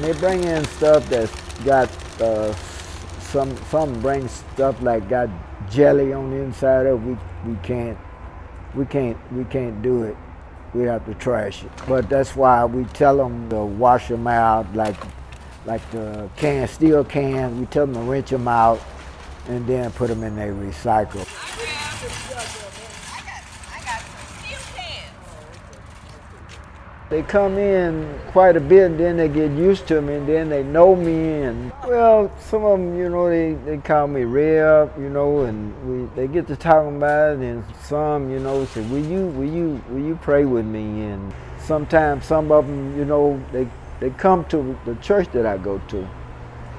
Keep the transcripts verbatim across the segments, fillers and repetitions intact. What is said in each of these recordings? when they bring in stuff that's got uh, some some bring stuff like got jelly on the inside of it, we we can't we can't we can't do it. We have to trash it. But that's why we tell them to wash them out, like like the can steel cans. We tell them to rinse them out and then put them in their recycle. I got, I got some steel cans. They come in quite a bit, and then they get used to me, and then they know me. And well, some of them, you know, they, they call me Rev, you know, and we they get to talking about it. And some, you know, say, "Will you, will you, will you pray with me?" And sometimes some of them, you know, they they come to the church that I go to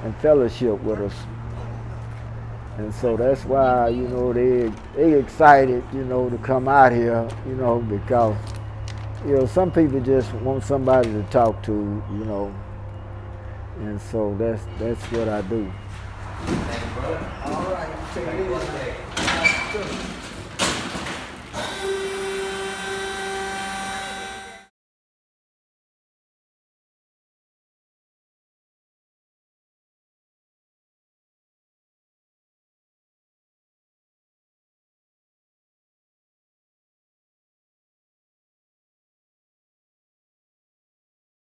and fellowship with us. And so that's why, you know, they they excited, you know, to come out here, you know, because, you know, some people just want somebody to talk to, you know. And so that's that's what I do. All right, take it easy.